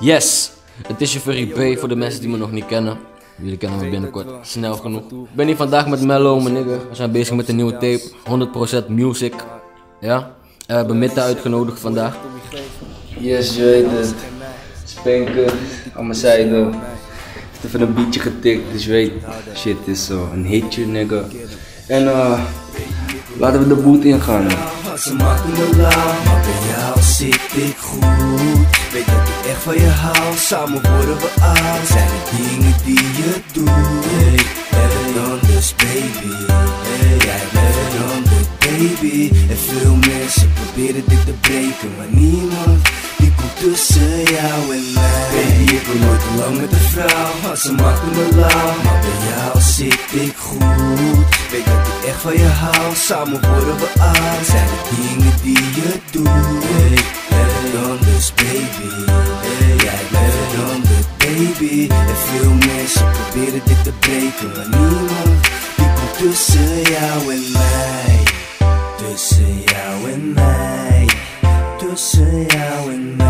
Yes! Het is je Virri B voor de mensen die me nog niet kennen. Jullie kennen me binnenkort, snel genoeg. Ik ben hier vandaag met Mello, mijn nigger. We zijn bezig met een nieuwe tape, 100% music. Ja, we hebben Mitta uitgenodigd vandaag. Yes, je weet het. Spanker aan mijn zijde. Heeft even een beatje getikt, dus je weet, shit is zo, een hitje, nigger. En laten we de boot ingaan. Ze maken me lauw, maar bij jou zit ik goed. Weet dat ik echt van je hou, samen worden we oud. Zijn er dingen die je doet? Hey, better than this baby. Hey, jij better than this baby. En veel mensen proberen dit te breken, maar niemand die komt tussen jou en mij. Baby, ik wil nooit te lang met een vrouw. Ze maken me lauw, maar bij jou zit ik goed. Weet dat ik echt van je hou, samen worden we oud. Zijn er dingen die je doet? Hey, better than this baby. Hey, jij better than this baby. En veel mensen proberen dit te breken, maar niemand die komt tussen jou en mij. Tussen jou en mij. Tussen jou en mij.